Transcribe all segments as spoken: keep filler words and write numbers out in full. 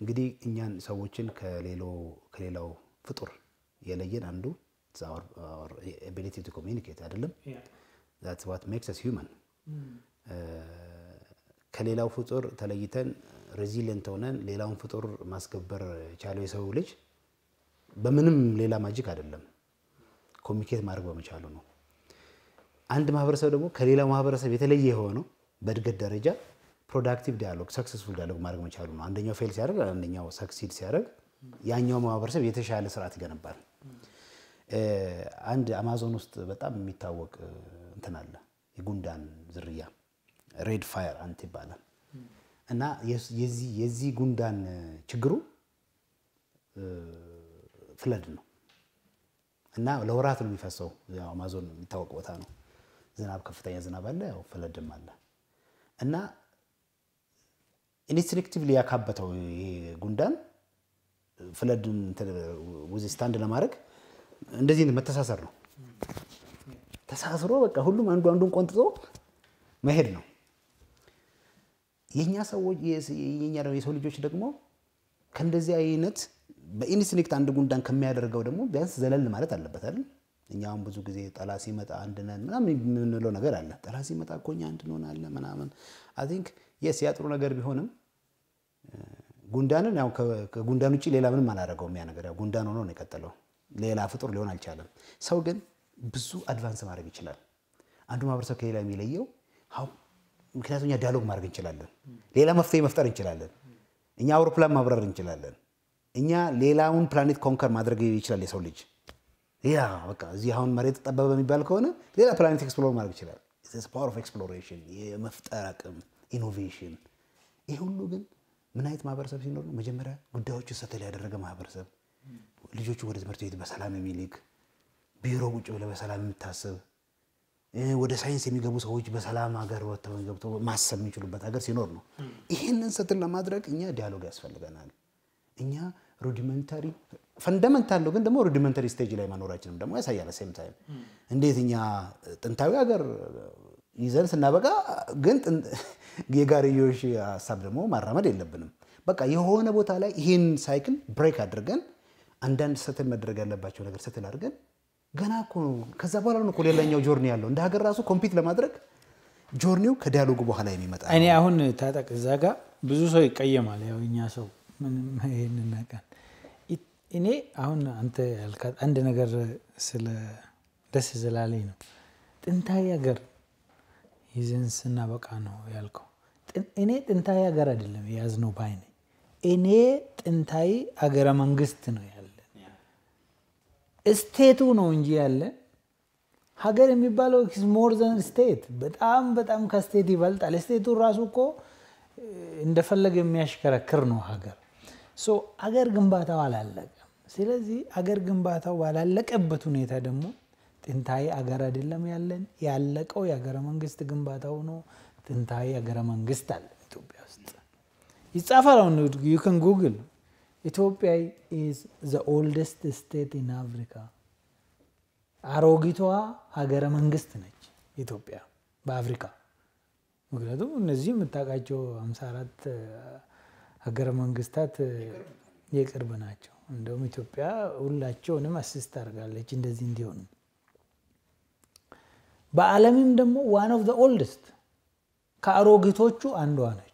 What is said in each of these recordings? እንግዲህ እኛን ሰዎችን ከሌሎ ከሌላው ፍጡር የለየን አንዱ it's our, our ability to communicate አይደለም yeah. that's what makes us human ከሌላው ፍጡር ተለይተን ሬዚሊየንት ሆነን ሌላውን ፍጡር ማስከበር ቻለው የሰው ልጅ በምንም ሌላ ማጂክ አይደለም ኮሚኒኬት ማድረግ በመቻሉ ነው አንድ ማህበረሰብ ደግሞ ከሌላው ማህበረሰብ የተለየ ሆኖ በእድገት ደረጃ productive dialogue successful dialogue ማድረግ መቻሉ ነው አንደኛው ፌል ሲያደርግ አንደኛው ሰክሲድ ሲያደርግ ያኛው ማህበረሰብ የተሻለ ስርዓት ይገነባል አንድ አማዞን ውስጥ በጣም የሚታወቅ እንትን አለ የጉንዳን ዝርያ ሬድ ፋየር አንት ይባላል እና የዚ የዚ ጉንዳን ችግሩ ፍለድ ነው እና ለወራት ነው የሚፈሰው ያው አማዞን የሚታወቅ ቦታ ነው ዝናብ ከፍተኛ ዝናብ አለ ያው ፍለድም አለ እና ኢንስቲንክቲቭሊ ያካበተው የጉንዳን ፍለድን ወዚ ስታንድ ለማድረግ እንደዚህ መተሳሰር ነው ተሳስሮ በቃ ሁሉም አንዱ አንዱን ቆንጥጦ መሄድ ነው የኛ ሰዎች የኛ ነው የሰው ልጆች ደግሞ ከእንደዚህ አይነት በኢንስቲንክት አንድ ጉንዳን ከሚያደርገው ደግሞ ቢያንስ ዘለል ማለት አለበት አይደል እኛም ብዙ ጊዜ ጣላሲ መጣ አንድነን ምናምን ምንለው ነገር አለ ጣላሲ መጣ ቆኛ አንድነን አለ ምናምን I think yes ያጥሩ ነገር ቢሆንም ጉንዳንን ያው ከጉንዳን ውጪ ሌላ ምንም አላደረገው ያ ነገር ያው ጉንዳን ሆኖ ነው የከተለው ሌላ ፍጡር ሊሆን አልቻለም ሰው ግን ብዙ አድቫንስ ማድረግ ይችላል አንዱ ማብረሰው ከሌላ የሚለየው ሃው ምክንያቱም ያ ዳያሎግ ማድረግ እንችላለን ሌላ መፍጠር መፍጠር እንችላለን እኛ አውሮፕላን ማብረር እንችላለን እኛ ሌላውን ፕላኔት ኮንከር ማድረግ ይችላል የሰው ልጅ ያ በቃ እዚህ አሁን መሬት ተጠበበ የሚባል ከሆነ ሌላ ፕላኔት ኤክስፕሎር ማድረግ ይችላል ኢትስ ፓወር ኦፍ ኤክስፕሎሬሽን የመፍጠር አቅም ኢኖቬሽን ይሄ ሁሉ ግን ምን አይነት ማብረሰብ ሲኖር ነው መጀመሪያ ጉዳዮቹ ሰተል ያደረገ ማብረሰብ ልጆቹ ወደ ትምህርት ቤት በሰላም የሚልክ ቢሮ ውጭ ብለ በሰላም የምታስብ ወደ ሳይንስ የሚገቡ ሰዎች በሰላም ሀገር ወጥተው ገብተው ማሰብ የሚችሉበት ሀገር ሲኖር ነው ይሄንን ሰጥን ለማድረግ እኛ ዳያሎግ ያስፈልገናል እኛ ሩዲመንታሪ ፈንዳመንታል ነው ግን ደግሞ ሩዲመንታሪ ስቴጅ ላይ ማኖራችንም ደግሞ ያሳያል ሴም ታይም እንዴት እኛ ጥንታዊ ሀገር ይዘን ስናበቃ ግን የጋሪዮሽ ሀሳብ ደግሞ ማራመድ የለብንም በቃ የሆነ ቦታ ላይ ይሄን ሳይክል ብሬክ አድርገን አንድ አንድ ሰተል መድረግ ያለባቸው ነገር ሰተል አድርገን ገና እኮ ከዛ በኋላ ነው ኮሌላኛው ጆርኒ ያለው እንደ ሀገር ራሱ ኮምፒት ለማድረግ ጆርኒው ከዳያሎግ በኋላ የሚመጣ ነው እኔ አሁን ታጠቅ ዛጋ ብዙ ሰው ይቀየማል ያውኛ ሰው ምን ይሄንናካ እኔ አሁን አንተ አንድ ነገር ስለ ደስ ዘላልኝ ነው ጥንታዊ ሀገር ይዘንስና በቃ ነው ያልከው እኔ ጥንታዊ ሀገር አይደለም ያዝነው ባይኔ እኔ ጥንታዊ ሀገር መንግስት ነው ስቴቱ ነው እንጂ ያለ ሀገር የሚባለው is more than state በጣም በጣም ከስቴት ይበልጣል ስቴቱ ራሱኮ እንደፈለገ የሚያሽከረክር ነው ሀገር so ሀገር ግንባታው አላለቀ ስለዚህ ሀገር ግንባታው አላለቀበት ሁኔታ ደግሞ ጥንታዊ ሀገር አይደለም ያለን ያለቀው የሀገር መንግስት ግንባታው ነው ጥንታዊ ሀገር መንግስት አለ ኢትዮጵያ ውስጥ ይጻፋል ነው you can google Ethiopia is the oldest state in Africa. አሮጊቷ ሀገረ መንግስት ነች ኢትዮጵያ በአፍሪካ ምክንያቱም እነዚህ መጣቃቸው ሃምሳ አራት ሀገረ መንግስታት የቅርብ ናቸው እንደውም ኢትዮጵያ ሁላቸውንም አሲስት አርጋለች እንደዚህ እንዲሆን በአለምም ደግሞ one of the oldest ከአሮጊቶቹ አንዷ ነች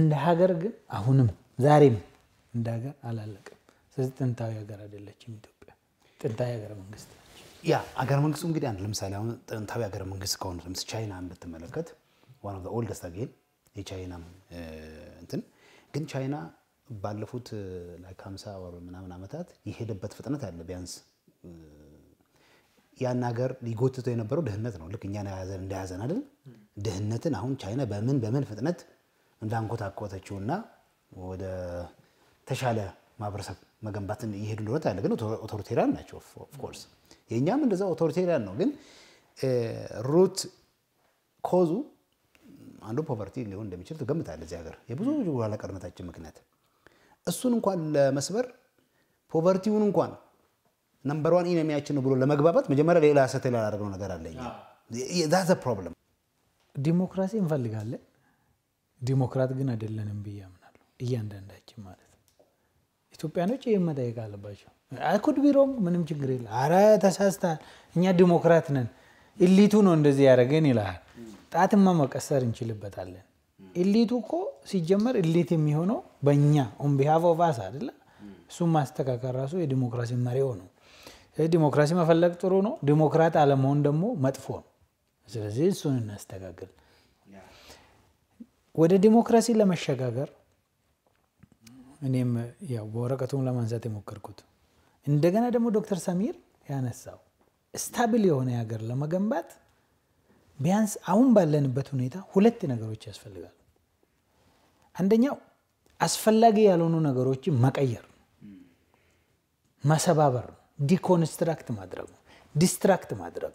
እንደ ሀገር ግን አሁንም ዛሬም እንዳገር አላለቀም ስለዚህ ጥንታዊ ሀገር አይደለችም ኢትዮጵያ ጥንታዊ ሀገር መንግስት ያ ሀገር መንግስቱ እንግዲህ አንድ ለምሳሌ አሁን ጥንታዊ ሀገር መንግስት ከሆነ ለምሳሌ ቻይና እንደተመለከተ one of the oldest again የቻይና እንትን ግን ቻይና ባለፉት like ሃምሳ ወር ምናምን አመታት ይሄደበት ፍጥነት አለ ቢያንስ ያን ሀገር ሊጎትተው የነበረው ደህነት ነው ለክኛ ያዘን እንዳያዘን አይደል ደህነትን አሁን ቻይና በምን በምን ፍጥነት እንዳንቆታቆተችውና ወደ ተሻለ ማብረሰብ መገንባትን ይሄዱ እንደሆነ ታለ ግን ኦቶሪቴሪያን ናቸው ኦፍ ኮርስ የኛም እንደዛ ኦቶሪቴሪያን ነው ግን ሩት ኮዙ አንዱ ፖቨርቲ ሊሆን እንደሚችል ተገምታለ እዚህ ሀገር የብዙ ኋላ ቀርነታችን ምክንያት እሱን እንኳን ለመስበር ፖቨርቲውን እንኳን ነምበር one ኢነሚያችን ነው ብሎ ለመግባባት መጀመሪያ ሌላ ሰተላ አደረገው ነገር አለኛ that's a problem ዲሞክራሲ እንፈልጋለን ዲሞክራት ግን አይደለንም በያምናለሁ እያንዳንዳችን ማለት ኢትዮጵያኖች የማደግ አለባቸው I could be wrong ምንም ችግር የለም አረ ተሳስተ እኛ ዲሞክራት ነን ኢሊቱ ነው እንደዚህ ያረገን ይላል ጣትማ መቀሰር እንችልበታለን ኢሊቱ እኮ ሲጀመር ኢሊት የሚሆነው በእኛ on behalf of us አይደለ እሱ ማስተካከል ራሱ የዲሞክራሲ መሪው ነው የዲሞክራሲ መፈለግ ጥሩ ነው ዲሞክራት አለመሆን ደግሞ መጥፎ ነው ስለዚህ እሱን እናስተካክል ወደ ዲሞክራሲ ለመሸጋገር እኔም ያው ወረቀቱን ለማንሳት የሞከርኩት እንደገና ደግሞ ዶክተር ሰሚር ያነሳው ስታብል የሆነ ሀገር ለመገንባት ቢያንስ አሁን ባለንበት ሁኔታ ሁለት ነገሮች ያስፈልጋሉ አንደኛው አስፈላጊ ያልሆኑ ነገሮችን መቀየር ማሰባበር ዲኮንስትራክት ማድረግ ዲስትራክት ማድረግ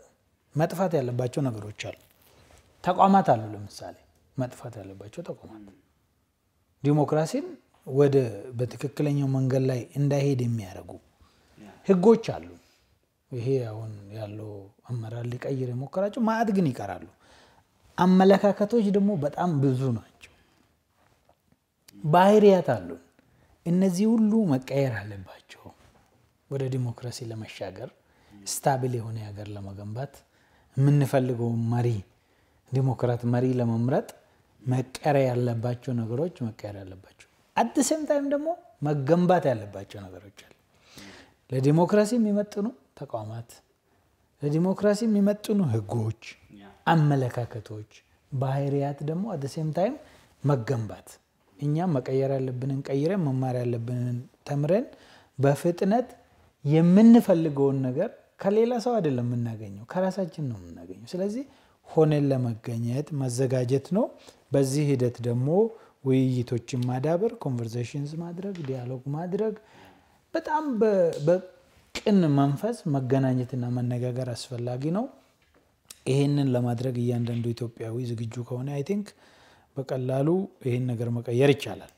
መጥፋት ያለባቸው ነገሮች አሉ ተቋማት አሉ ለምሳሌ መጥፋት ያለባቸው ተቋማት ዲሞክራሲን ወደ በትክክለኛው መንገድ ላይ እንዳይሄድ የሚያረጉ ህጎች አሉ ይሄ አሁን ያለው አመራር ሊቀይር የሞከራቸው ማአት ግን ይቀራሉ አመለካከቶች ደግሞ በጣም ብዙ ናቸው ባህሪያት አሉ እነዚህ ሁሉ መቀየር አለባቸው ወደ ዲሞክራሲ ለመሻገር ስታብል የሆነ ሀገር ለማገንባት ምን ፈልገው ማሪ ዲሞክራት ማሪ ለመምረጥ መቀየር ያለባቸው ነገሮች መቀየር ያለባቸው at the same time ደግሞ መገንባት ያለባቸው ነገሮች አሉ ለዲሞክራሲ የሚመጥኑ ተቋማት ለዲሞክራሲ የሚመጥኑ ህጎች አመለካከቶች ባህሪያት ደግሞ at the same time መገንባት እኛ መቀየር ያለብንን ቀይረን መማር ያለብንን ተምረን በፍጥነት የምንፈልገውን ነገር ከሌላ ሰው አይደለም እናገኘው ከራሳችን ነው እናገኘው ስለዚህ ሆነን ለመገኘት መዘጋጀት ነው በዚህ ሂደት ደግሞ ውይይቶችን ማዳበር ኮንቨርሴሽንስ ማድረግ ዲያሎግ ማድረግ በጣም በቅን መንፈስ መገናኘትና መነጋገር አስፈልጋጊ ነው ይሄንን ለማድረግ እያንዳንዱ ኢትዮጵያዊ ዝግጁ ከሆነ አይ ቲንክ በቀላሉ ይሄን ነገር መቀየር ይቻላል